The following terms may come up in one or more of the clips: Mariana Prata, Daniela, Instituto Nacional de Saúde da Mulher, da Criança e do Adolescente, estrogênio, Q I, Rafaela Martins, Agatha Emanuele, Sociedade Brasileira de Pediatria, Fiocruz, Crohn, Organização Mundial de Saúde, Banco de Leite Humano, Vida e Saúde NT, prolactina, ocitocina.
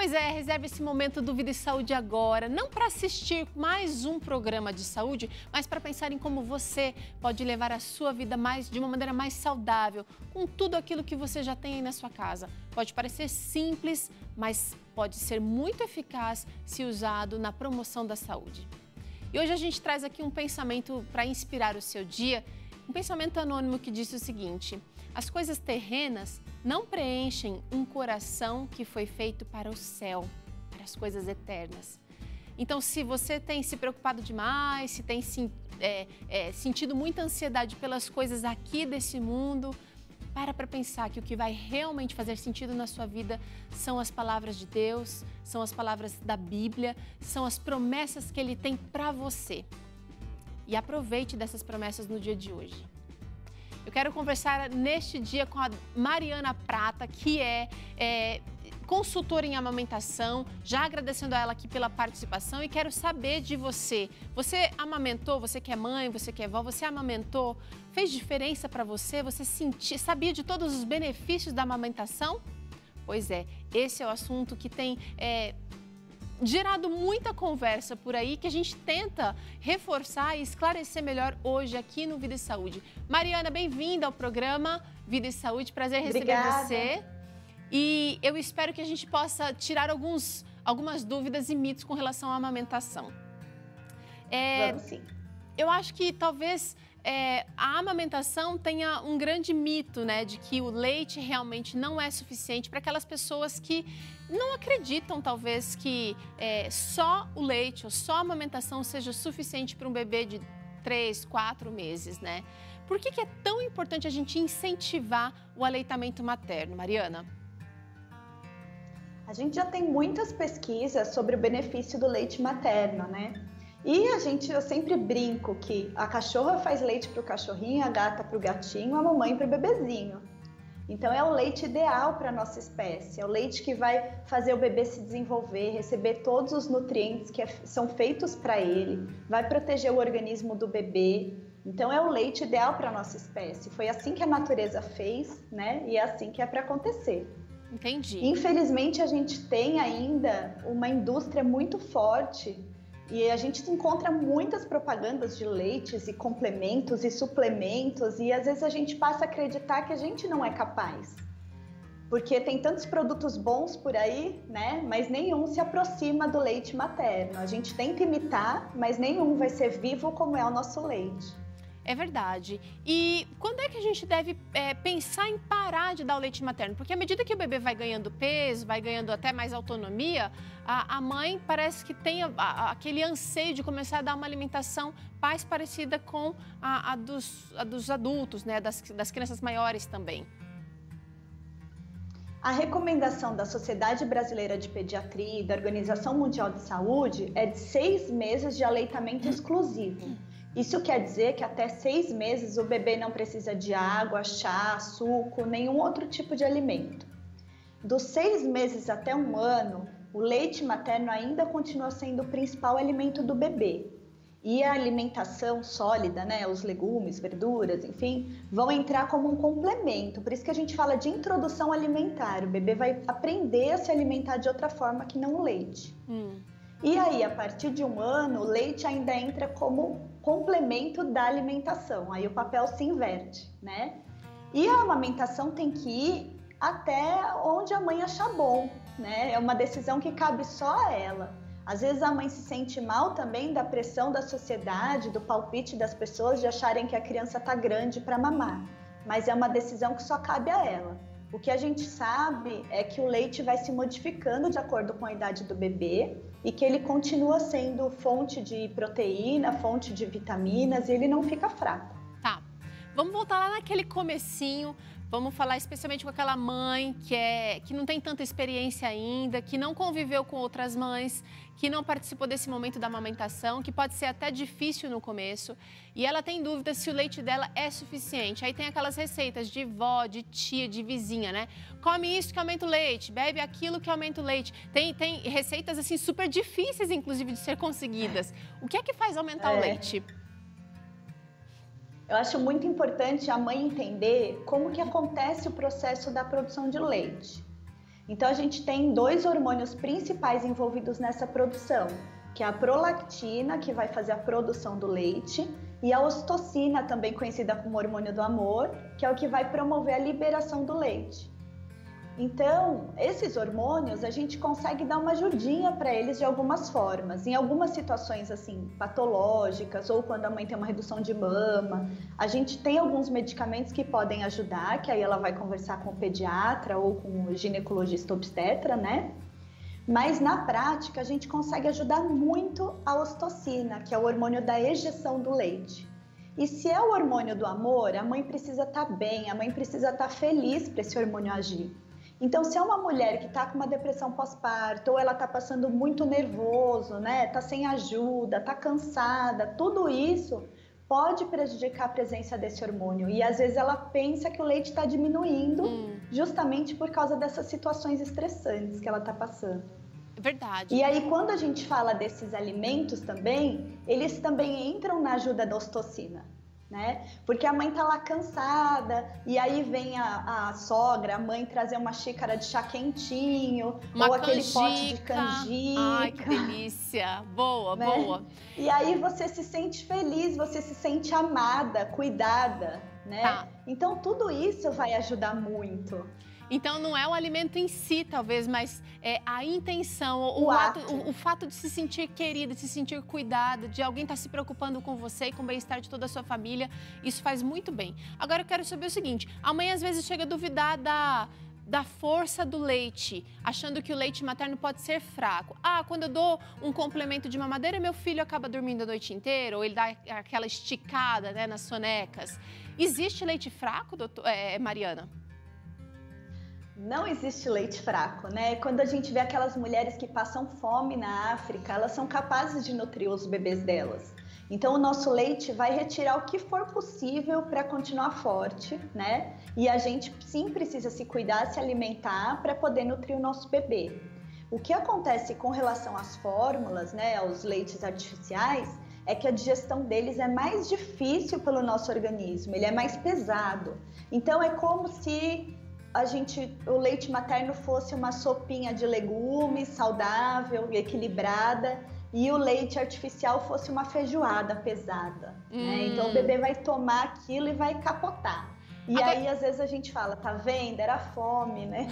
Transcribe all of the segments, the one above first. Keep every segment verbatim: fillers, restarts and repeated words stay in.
Pois é, reserve esse momento Dúvida e Saúde agora, não para assistir mais um programa de saúde, mas para pensar em como você pode levar a sua vida mais, de uma maneira mais saudável, com tudo aquilo que você já tem aí na sua casa. Pode parecer simples, mas pode ser muito eficaz se usado na promoção da saúde. E hoje a gente traz aqui um pensamento para inspirar o seu dia, um pensamento anônimo que diz o seguinte: as coisas terrenas não preenchem um coração que foi feito para o céu, para as coisas eternas. Então, se você tem se preocupado demais, se tem se, é, é, sentido muita ansiedade pelas coisas aqui desse mundo, para para pensar que o que vai realmente fazer sentido na sua vida são as palavras de Deus, são as palavras da Bíblia, são as promessas que Ele tem para você. E aproveite dessas promessas no dia de hoje. Eu quero conversar neste dia com a Mariana Prata, que é, é consultora em amamentação, já agradecendo a ela aqui pela participação, e quero saber de você. Você amamentou? Você que é mãe, você que é vó, você amamentou? Fez diferença para você? Você sentiu, sabia de todos os benefícios da amamentação? Pois é, esse é o assunto que tem... É, gerado muita conversa por aí, que a gente tenta reforçar e esclarecer melhor hoje aqui no Vida e Saúde. Mariana, bem-vinda ao programa Vida e Saúde, prazer receber Obrigada. Você. E eu espero que a gente possa tirar alguns, algumas dúvidas e mitos com relação à amamentação. É, Vamos sim. Eu acho que talvez é, a amamentação tenha um grande mito, né, de que o leite realmente não é suficiente para aquelas pessoas que não acreditam, talvez, que é, só o leite ou só a amamentação seja suficiente para um bebê de três, quatro meses, né? Por que que é tão importante a gente incentivar o aleitamento materno, Mariana? A gente já tem muitas pesquisas sobre o benefício do leite materno, né? E a gente, eu sempre brinco que a cachorra faz leite para o cachorrinho, a gata para o gatinho, a mamãe para o bebezinho. Então é o leite ideal para a nossa espécie, é o leite que vai fazer o bebê se desenvolver, receber todos os nutrientes que são feitos para ele, vai proteger o organismo do bebê. Então é o leite ideal para a nossa espécie, foi assim que a natureza fez, né? E é assim que é para acontecer. Entendi. Infelizmente a gente tem ainda uma indústria muito forte e a gente encontra muitas propagandas de leites e complementos e suplementos, e às vezes a gente passa a acreditar que a gente não é capaz. Porque tem tantos produtos bons por aí, né? Mas nenhum se aproxima do leite materno. A gente tenta imitar, mas nenhum vai ser vivo como é o nosso leite. É verdade. E quando é que a gente deve é, pensar em parar de dar o leite materno? Porque à medida que o bebê vai ganhando peso, vai ganhando até mais autonomia, a, a mãe parece que tem a, a, aquele anseio de começar a dar uma alimentação mais parecida com a, a, dos, a dos adultos, né? das, das crianças maiores também. A recomendação da Sociedade Brasileira de Pediatria e da Organização Mundial de Saúde é de seis meses de aleitamento exclusivo. Isso quer dizer que até seis meses o bebê não precisa de água, chá, suco, nenhum outro tipo de alimento. Dos seis meses até um ano, o leite materno ainda continua sendo o principal alimento do bebê. E a alimentação sólida, né, os legumes, verduras, enfim, vão entrar como um complemento. Por isso que a gente fala de introdução alimentar. O bebê vai aprender a se alimentar de outra forma que não o leite. Hum. E aí, a partir de um ano, o leite ainda entra como complemento da alimentação, aí o papel se inverte, né? E a amamentação tem que ir até onde a mãe achar bom, né? É uma decisão que cabe só a ela. Às vezes a mãe se sente mal também da pressão da sociedade, do palpite das pessoas de acharem que a criança tá grande para mamar, mas é uma decisão que só cabe a ela. O que a gente sabe é que o leite vai se modificando de acordo com a idade do bebê, e que ele continua sendo fonte de proteína, fonte de vitaminas, e ele não fica fraco. Tá, vamos voltar lá naquele comecinho, vamos falar especialmente com aquela mãe que, é, que não tem tanta experiência ainda, que não conviveu com outras mães, que não participou desse momento da amamentação, que pode ser até difícil no começo, e ela tem dúvida se o leite dela é suficiente. Aí tem aquelas receitas de vó, de tia, de vizinha, né? Come isso que aumenta o leite, bebe aquilo que aumenta o leite. Tem, tem receitas, assim, super difíceis, inclusive, de ser conseguidas. O que é que faz aumentar é. o leite? Eu acho muito importante a mãe entender como que acontece o processo da produção de leite. Então a gente tem dois hormônios principais envolvidos nessa produção, que é a prolactina, que vai fazer a produção do leite, e a ocitocina, também conhecida como hormônio do amor, que é o que vai promover a liberação do leite. Então, esses hormônios, a gente consegue dar uma ajudinha para eles de algumas formas. Em algumas situações, assim, patológicas, ou quando a mãe tem uma redução de mama, a gente tem alguns medicamentos que podem ajudar, que aí ela vai conversar com o pediatra ou com o ginecologista obstetra, né? Mas, na prática, a gente consegue ajudar muito a ocitocina, que é o hormônio da ejeção do leite. E se é o hormônio do amor, a mãe precisa estar bem, a mãe precisa estar feliz para esse hormônio agir. Então, se é uma mulher que está com uma depressão pós-parto, ou ela está passando muito nervoso, né, está sem ajuda, está cansada, tudo isso pode prejudicar a presença desse hormônio. E às vezes ela pensa que o leite está diminuindo hum. justamente por causa dessas situações estressantes que ela está passando. Verdade. E aí, quando a gente fala desses alimentos também, eles também entram na ajuda da ocitocina. Né? Porque a mãe tá lá cansada e aí vem a, a sogra, a mãe trazer uma xícara de chá quentinho, uma ou canjica. Aquele pote de canjica. Ai, que delícia! Boa, né? boa! E aí você se sente feliz, você se sente amada, cuidada, né? Tá. Então tudo isso vai ajudar muito. Então não é o alimento em si, talvez, mas é a intenção, o, o, ato. Ato, o, o fato de se sentir querida, de se sentir cuidada, de alguém estar se preocupando com você e com o bem-estar de toda a sua família, isso faz muito bem. Agora eu quero saber o seguinte, a mãe às vezes chega a duvidar da, da força do leite, achando que o leite materno pode ser fraco. Ah, quando eu dou um complemento de mamadeira, meu filho acaba dormindo a noite inteira, ou ele dá aquela esticada, né, nas sonecas. Existe leite fraco, doutor, é, Mariana? Não existe leite fraco, né? Quando a gente vê aquelas mulheres que passam fome na África, elas são capazes de nutrir os bebês delas. Então, o nosso leite vai retirar o que for possível para continuar forte, né? E a gente sim precisa se cuidar, se alimentar para poder nutrir o nosso bebê. O que acontece com relação às fórmulas, né, aos leites artificiais, é que a digestão deles é mais difícil pelo nosso organismo, ele é mais pesado. Então, é como se a gente, o leite materno fosse uma sopinha de legumes saudável, equilibrada, e o leite artificial fosse uma feijoada pesada. Hum. Né? Então o bebê vai tomar aquilo e vai capotar. E agora, aí, às vezes, a gente fala, tá vendo? Era fome, né?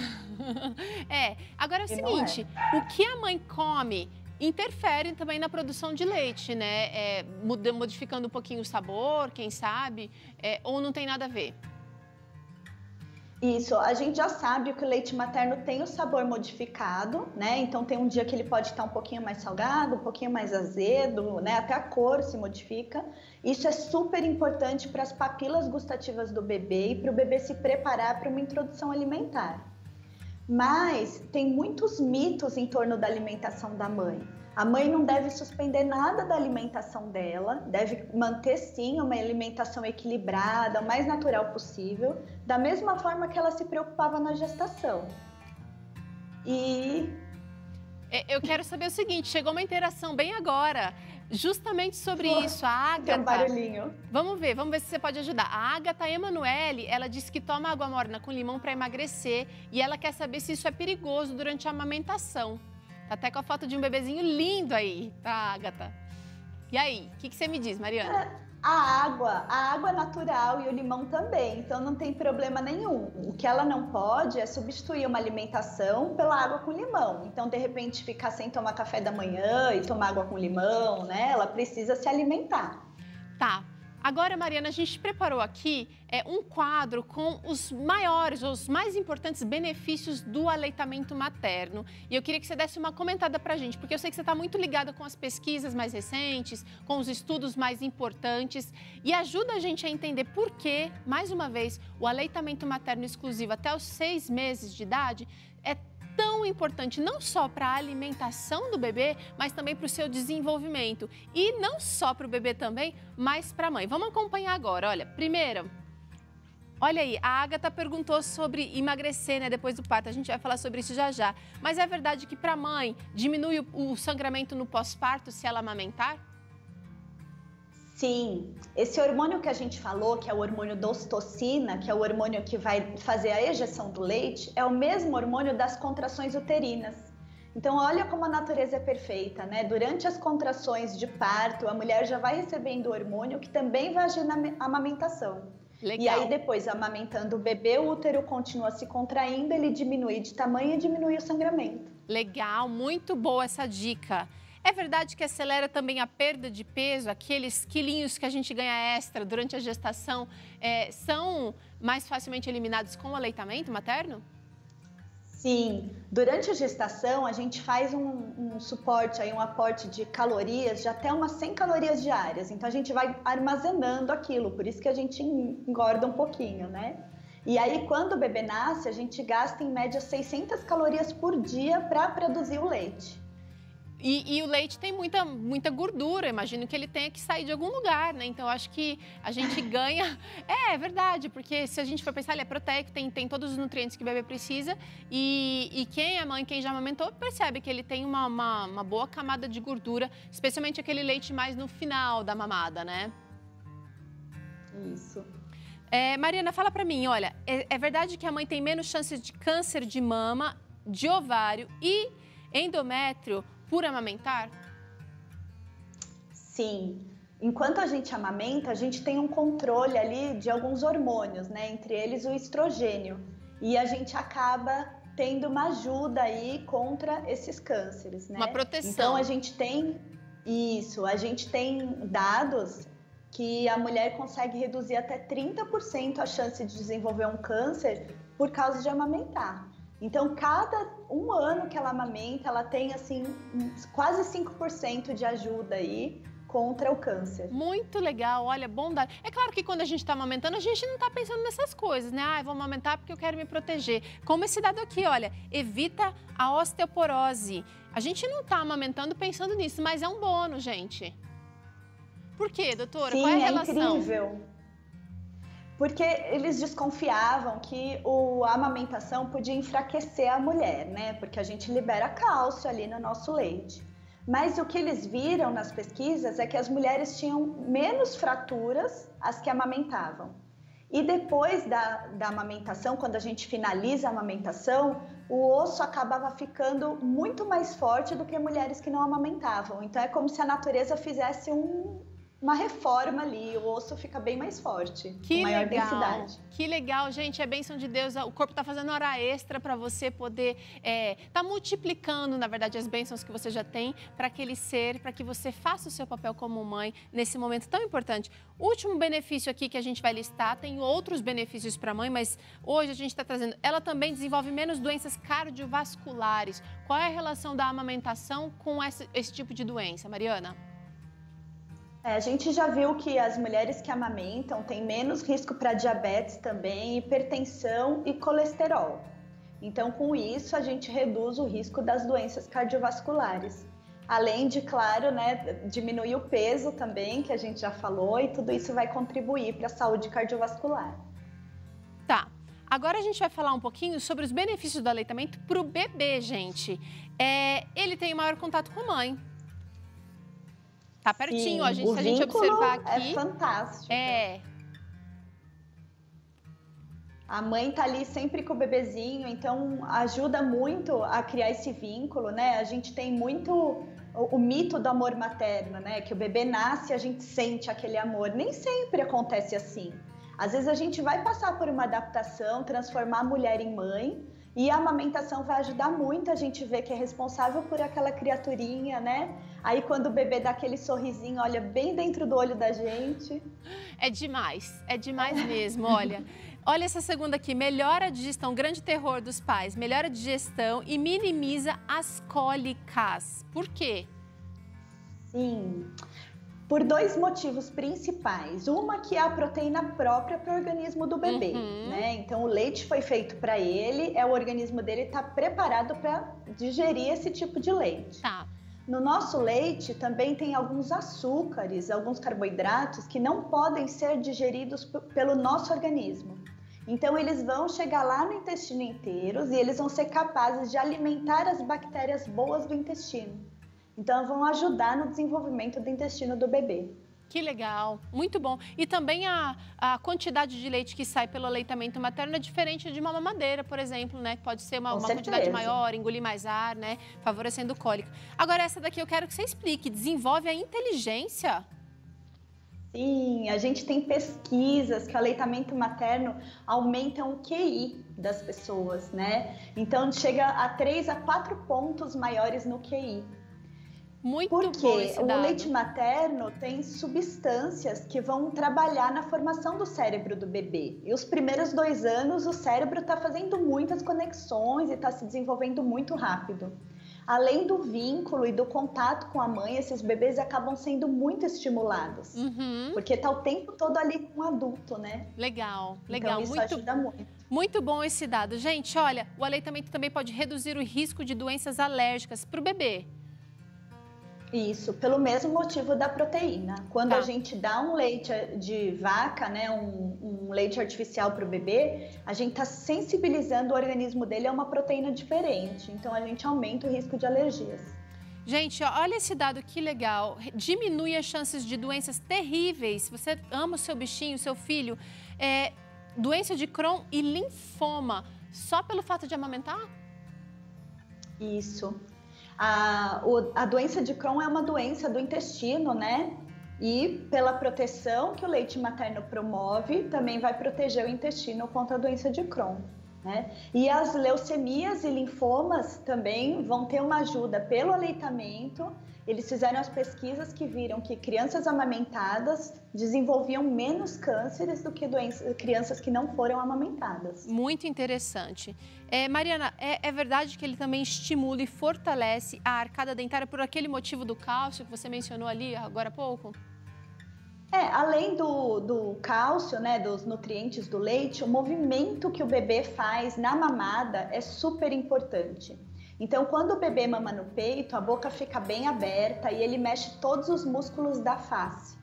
É. Agora é o e seguinte, é. o que a mãe come interfere também na produção de leite, né? É, modificando um pouquinho o sabor, quem sabe, é, ou não tem nada a ver? Isso, a gente já sabe que o leite materno tem o sabor modificado, né? Então tem um dia que ele pode estar um pouquinho mais salgado, um pouquinho mais azedo, né? Até a cor se modifica. Isso é super importante para as papilas gustativas do bebê e para o bebê se preparar para uma introdução alimentar. Mas tem muitos mitos em torno da alimentação da mãe. A mãe não deve suspender nada da alimentação dela, deve manter sim uma alimentação equilibrada, o mais natural possível, da mesma forma que ela se preocupava na gestação. E... eu quero saber o seguinte, chegou uma interação bem agora, justamente sobre oh, isso, a Agatha. Tem um barulhinho. Vamos ver, vamos ver se você pode ajudar. A Agatha Emanuele, ela disse que toma água morna com limão para emagrecer e ela quer saber se isso é perigoso durante a amamentação. Tá até com a foto de um bebezinho lindo aí, tá, Agatha? E aí, o que, que você me diz, Mariana? A água, a água natural e o limão também, então não tem problema nenhum. O que ela não pode é substituir uma alimentação pela água com limão. Então, de repente, ficar sem tomar café da manhã e tomar água com limão, né? Ela precisa se alimentar. Tá. Agora, Mariana, a gente preparou aqui é, um quadro com os maiores, os mais importantes benefícios do aleitamento materno. E eu queria que você desse uma comentada pra gente, porque eu sei que você está muito ligada com as pesquisas mais recentes, com os estudos mais importantes. E ajuda a gente a entender por que, mais uma vez, o aleitamento materno exclusivo até os seis meses de idade é tão importante, não só para a alimentação do bebê, mas também para o seu desenvolvimento. E não só para o bebê também, mas para a mãe. Vamos acompanhar agora, olha. Primeiro, olha aí, a Agatha perguntou sobre emagrecer, né, depois do parto. A gente vai falar sobre isso já já. Mas é verdade que para a mãe diminui o sangramento no pós-parto se ela amamentar? Sim, esse hormônio que a gente falou, que é o hormônio da ocitocina, que é o hormônio que vai fazer a ejeção do leite, é o mesmo hormônio das contrações uterinas. Então, olha como a natureza é perfeita, né? Durante as contrações de parto, a mulher já vai recebendo o hormônio que também vai agir na amamentação. Legal. E aí, depois, amamentando o bebê, o útero continua se contraindo, ele diminui de tamanho e diminui o sangramento. Legal, muito boa essa dica. É verdade que acelera também a perda de peso? Aqueles quilinhos que a gente ganha extra durante a gestação é, são mais facilmente eliminados com o aleitamento materno? Sim. Durante a gestação, a gente faz um, um suporte, aí, um aporte de calorias de até umas cem calorias diárias. Então, a gente vai armazenando aquilo, por isso que a gente engorda um pouquinho, né? E aí, quando o bebê nasce, a gente gasta, em média, seiscentas calorias por dia para produzir o leite. E, e o leite tem muita, muita gordura, imagino que ele tenha que sair de algum lugar, né? Então, acho que a gente ganha... É, é verdade, porque se a gente for pensar, ele é proteico, tem, tem todos os nutrientes que o bebê precisa. E, e quem é mãe, quem já amamentou, percebe que ele tem uma, uma, uma boa camada de gordura, especialmente aquele leite mais no final da mamada, né? Isso. É, Mariana, fala pra mim, olha, é, é verdade que a mãe tem menos chances de câncer de mama, de ovário e endométrio... por amamentar? Sim. Enquanto a gente amamenta, a gente tem um controle ali de alguns hormônios, né? Entre eles o estrogênio. E a gente acaba tendo uma ajuda aí contra esses cânceres, né? Uma proteção. Então a gente tem isso, a gente tem dados que a mulher consegue reduzir até trinta por cento a chance de desenvolver um câncer por causa de amamentar. Então, cada um ano que ela amamenta, ela tem, assim, quase cinco por cento de ajuda aí contra o câncer. Muito legal, olha, bom dado. É claro que quando a gente tá amamentando, a gente não tá pensando nessas coisas, né? Ah, eu vou amamentar porque eu quero me proteger. Como esse dado aqui, olha, evita a osteoporose. A gente não tá amamentando pensando nisso, mas é um bônus, gente. Por quê, doutora? Sim, qual é a relação? É incrível. Porque eles desconfiavam que o, a amamentação podia enfraquecer a mulher, né? Porque a gente libera cálcio ali no nosso leite. Mas o que eles viram nas pesquisas é que as mulheres tinham menos fraturas as que amamentavam. E depois da, da amamentação, quando a gente finaliza a amamentação, o osso acabava ficando muito mais forte do que mulheres que não amamentavam. Então é como se a natureza fizesse um... uma reforma ali, o osso fica bem mais forte, que com maior legal. densidade. Que legal, gente, é bênção de Deus, o corpo tá fazendo hora extra para você poder, é, tá multiplicando, na verdade, as bênçãos que você já tem para aquele ser, para que você faça o seu papel como mãe nesse momento tão importante. Último benefício aqui que a gente vai listar, tem outros benefícios para a mãe, mas hoje a gente está trazendo, ela também desenvolve menos doenças cardiovasculares. Qual é a relação da amamentação com esse, esse tipo de doença, Mariana? É, a gente já viu que as mulheres que amamentam têm menos risco para diabetes também, hipertensão e colesterol. Então, com isso, a gente reduz o risco das doenças cardiovasculares. Além de, claro, né, diminuir o peso também, que a gente já falou, e tudo isso vai contribuir para a saúde cardiovascular. Tá. Agora a gente vai falar um pouquinho sobre os benefícios do aleitamento para o bebê, gente. É, ele tem maior contato com a mãe. Tá pertinho, a gente, se a gente observar aqui... é fantástico. É. A mãe tá ali sempre com o bebezinho, então ajuda muito a criar esse vínculo, né? A gente tem muito o, o mito do amor materno, né? Que o bebê nasce e a gente sente aquele amor. Nem sempre acontece assim. Às vezes a gente vai passar por uma adaptação, transformar a mulher em mãe... E a amamentação vai ajudar muito a gente ver que é responsável por aquela criaturinha, né? Aí quando o bebê dá aquele sorrisinho, olha bem dentro do olho da gente. É demais, é demais mesmo, olha. Olha essa segunda aqui, melhora a digestão, grande terror dos pais, melhora a digestão e minimiza as cólicas. Por quê? Sim, por dois motivos principais. Uma que é a proteína própria para o organismo do bebê, uhum. né? Então, o leite foi feito para ele, é o organismo dele está preparado para digerir esse tipo de leite. Tá. No nosso leite também tem alguns açúcares, alguns carboidratos que não podem ser digeridos pelo nosso organismo. Então, eles vão chegar lá no intestino inteiros e eles vão ser capazes de alimentar as bactérias boas do intestino. Então, vão ajudar no desenvolvimento do intestino do bebê. Que legal, muito bom. E também a, a quantidade de leite que sai pelo aleitamento materno é diferente de uma mamadeira, por exemplo, né? Pode ser uma, uma quantidade maior, engolir mais ar, né? Favorecendo o cólico. Agora, essa daqui eu quero que você explique. Desenvolve a inteligência? Sim, a gente tem pesquisas que o aleitamento materno aumenta o Q I das pessoas, né? Então, chega a três a quatro pontos maiores no Q I. Muito bom esse dado. Porque o leite materno tem substâncias que vão trabalhar na formação do cérebro do bebê. E os primeiros dois anos o cérebro está fazendo muitas conexões e está se desenvolvendo muito rápido. Além do vínculo e do contato com a mãe, esses bebês acabam sendo muito estimulados. Uhum. Porque tá o tempo todo ali com o adulto, né? Legal, legal. Então, isso muito, ajuda muito. Muito bom esse dado. Gente, olha, o aleitamento também pode reduzir o risco de doenças alérgicas para o bebê. Isso, pelo mesmo motivo da proteína. Quando tá. a gente dá um leite de vaca, né, um, um leite artificial para o bebê, a gente está sensibilizando o organismo dele a uma proteína diferente. Então, a gente aumenta o risco de alergias. Gente, olha esse dado que legal. Diminui as chances de doenças terríveis. Você ama o seu bichinho, o seu filho. É, doença de Crohn e linfoma, só pelo fato de amamentar? Isso. A, a doença de Crohn é uma doença do intestino, né? E pela proteção que o leite materno promove, também vai proteger o intestino contra a doença de Crohn, né? E as leucemias e linfomas também vão ter uma ajuda pelo aleitamento. Eles fizeram as pesquisas que viram que crianças amamentadas desenvolviam menos cânceres do que doenças, crianças que não foram amamentadas. Muito interessante. É, Mariana, é, é verdade que ele também estimula e fortalece a arcada dentária por aquele motivo do cálcio que você mencionou ali agora há pouco? É, além do, do cálcio, né, dos nutrientes do leite, o movimento que o bebê faz na mamada é super importante. Então, quando o bebê mama no peito, a boca fica bem aberta e ele mexe todos os músculos da face.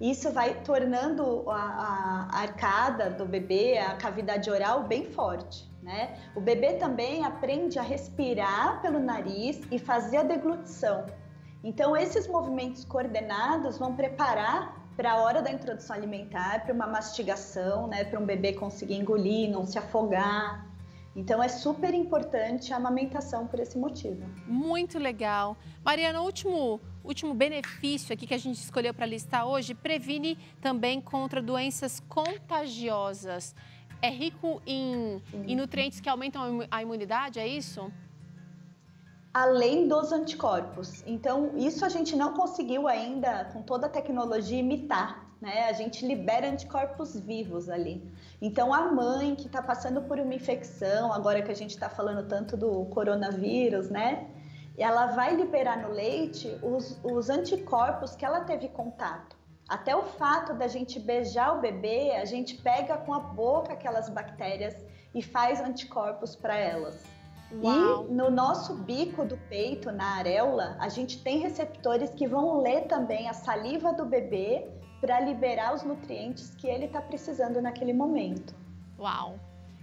Isso vai tornando a, a arcada do bebê, a cavidade oral, bem forte, né? O bebê também aprende a respirar pelo nariz e fazer a deglutição. Então, esses movimentos coordenados vão preparar para a hora da introdução alimentar, para uma mastigação, né? Para um bebê conseguir engolir, não se afogar. Então, é super importante a amamentação por esse motivo. Muito legal. Mariana, o último, último benefício aqui que a gente escolheu para listar hoje, previne também contra doenças contagiosas. É rico em, em nutrientes que aumentam a imunidade, é isso? Além dos anticorpos. Então, isso a gente não conseguiu ainda, com toda a tecnologia, imitar. Né? A gente libera anticorpos vivos ali. Então, a mãe que está passando por uma infecção, agora que a gente está falando tanto do coronavírus, né? Ela vai liberar no leite os, os anticorpos que ela teve contato. Até o fato da gente beijar o bebê, a gente pega com a boca aquelas bactérias e faz anticorpos para elas. Uau. E no nosso bico do peito, na areola, a gente tem receptores que vão ler também a saliva do bebê para liberar os nutrientes que ele está precisando naquele momento. Uau!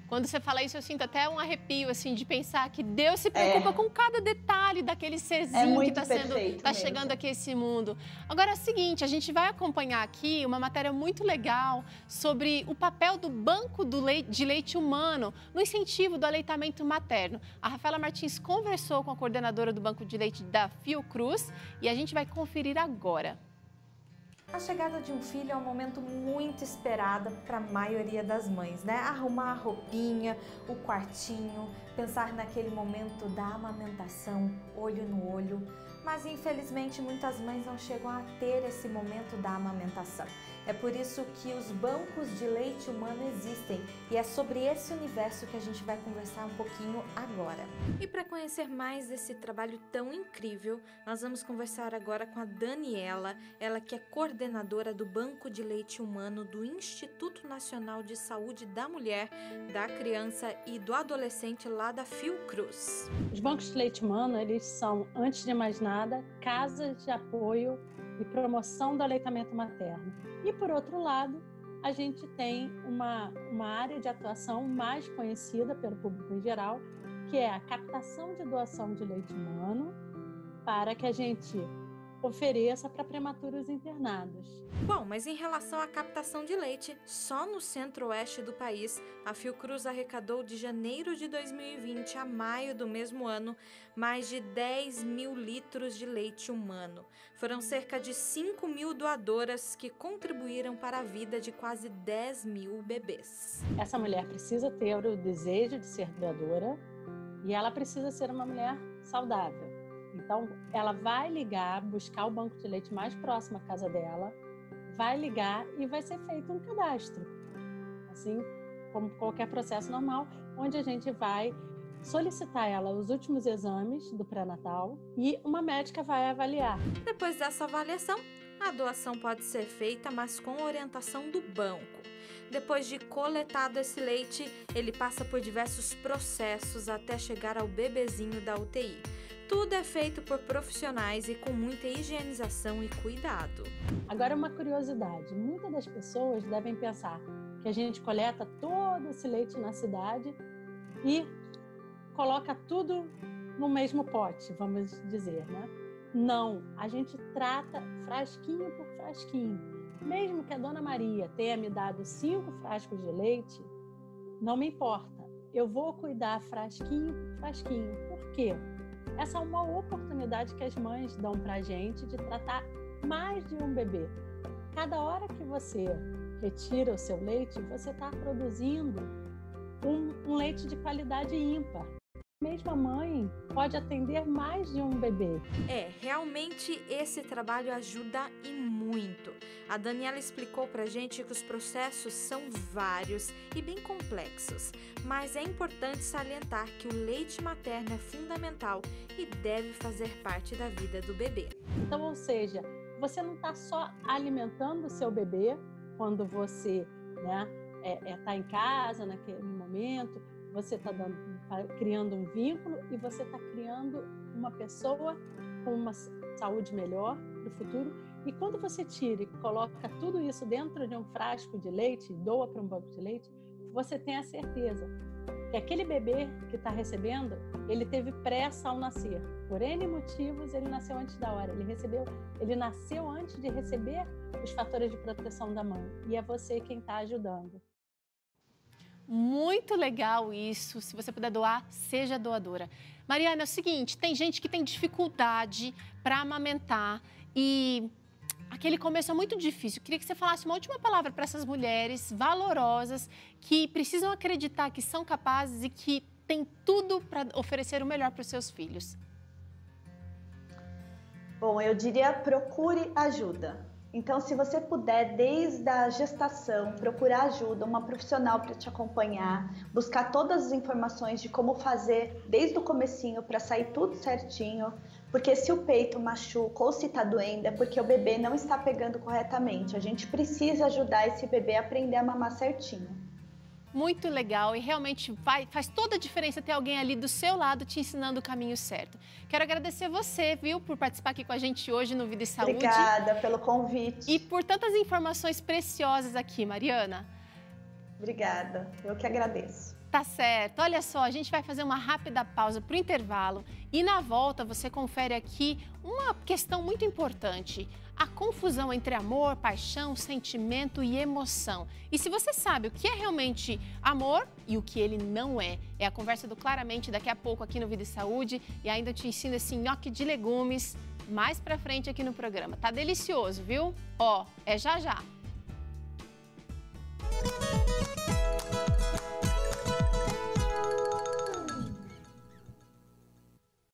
Quando você fala isso, eu sinto até um arrepio, assim, de pensar que Deus se preocupa é. com cada detalhe daquele serzinho é que está sendo, tá chegando aqui a esse mundo. Agora é o seguinte, a gente vai acompanhar aqui uma matéria muito legal sobre o papel do Banco de Leite Humano no incentivo do aleitamento materno. A Rafaela Martins conversou com a coordenadora do Banco de Leite da Fiocruz e a gente vai conferir agora. A chegada de um filho é um momento muito esperado para a maioria das mães, né? Arrumar a roupinha, o quartinho, pensar naquele momento da amamentação, olho no olho. Mas infelizmente muitas mães não chegam a ter esse momento da amamentação. É por isso que os bancos de leite humano existem e é sobre esse universo que a gente vai conversar um pouquinho agora. E para conhecer mais desse trabalho tão incrível, nós vamos conversar agora com a Daniela, ela que é coordenadora do Banco de Leite Humano do Instituto Nacional de Saúde da Mulher, da Criança e do Adolescente lá da Fiocruz. Os bancos de leite humano, eles são, antes de mais nada, casas de apoio e promoção do aleitamento materno. E, por outro lado, a gente tem uma, uma área de atuação mais conhecida pelo público em geral, que é a captação de doação de leite humano, para que a gente ofereça para prematuros internados. Bom, mas em relação à captação de leite, só no centro-oeste do país, a Fiocruz arrecadou de janeiro de dois mil e vinte a maio do mesmo ano mais de dez mil litros de leite humano. Foram cerca de cinco mil doadoras que contribuíram para a vida de quase dez mil bebês. Essa mulher precisa ter o desejo de ser doadora e ela precisa ser uma mulher saudável. Então, ela vai ligar, buscar o banco de leite mais próximo à casa dela, vai ligar e vai ser feito um cadastro, assim como qualquer processo normal, onde a gente vai solicitar ela os últimos exames do pré-natal e uma médica vai avaliar. Depois dessa avaliação, a doação pode ser feita, mas com orientação do banco. Depois de coletado esse leite, ele passa por diversos processos até chegar ao bebezinho da U T I. Tudo é feito por profissionais e com muita higienização e cuidado. Agora uma curiosidade, muitas das pessoas devem pensar que a gente coleta todo esse leite na cidade e coloca tudo no mesmo pote, vamos dizer, né? Não, a gente trata frasquinho por frasquinho. Mesmo que a Dona Maria tenha me dado cinco frascos de leite, não me importa. Eu vou cuidar frasquinho por frasquinho. Por quê? Essa é uma oportunidade que as mães dão para a gente de tratar mais de um bebê. Cada hora que você retira o seu leite, você está produzindo um, um leite de qualidade ímpar. A mesma mãe pode atender mais de um bebê. É, realmente esse trabalho ajuda e muito. A Daniela explicou pra gente que os processos são vários e bem complexos, mas é importante salientar que o leite materno é fundamental e deve fazer parte da vida do bebê. Então, ou seja, você não está só alimentando o seu bebê quando você, né, é, é, tá em casa naquele momento, você está dando Tá criando um vínculo e você está criando uma pessoa com uma saúde melhor para o futuro. E quando você tira e coloca tudo isso dentro de um frasco de leite, doa para um banco de leite, você tem a certeza que aquele bebê que está recebendo, ele teve pressa ao nascer. Por N motivos, ele nasceu antes da hora, ele recebeu, ele nasceu antes de receber os fatores de proteção da mãe. E é você quem está ajudando. Muito legal isso. Se você puder doar, seja doadora. Mariana, é o seguinte, tem gente que tem dificuldade para amamentar e aquele começo é muito difícil. Queria que você falasse uma última palavra para essas mulheres valorosas que precisam acreditar que são capazes e que têm tudo para oferecer o melhor para os seus filhos. Bom, eu diria procure ajuda. Então, se você puder, desde a gestação, procurar ajuda, uma profissional para te acompanhar, buscar todas as informações de como fazer desde o comecinho para sair tudo certinho, porque se o peito machuca ou se está doendo é porque o bebê não está pegando corretamente. A gente precisa ajudar esse bebê a aprender a mamar certinho. Muito legal e realmente vai, faz toda a diferença ter alguém ali do seu lado te ensinando o caminho certo. Quero agradecer você, viu, por participar aqui com a gente hoje no Vida e Saúde. Obrigada pelo convite. E por tantas informações preciosas aqui, Mariana. Obrigada, eu que agradeço. Tá certo. Olha só, a gente vai fazer uma rápida pausa para o intervalo e na volta você confere aqui uma questão muito importante, a confusão entre amor, paixão, sentimento e emoção. E se você sabe o que é realmente amor e o que ele não é, é a conversa do Claramente daqui a pouco aqui no Vida e Saúde e ainda eu te ensino esse nhoque de legumes mais pra frente aqui no programa. Tá delicioso, viu? Ó, é já já.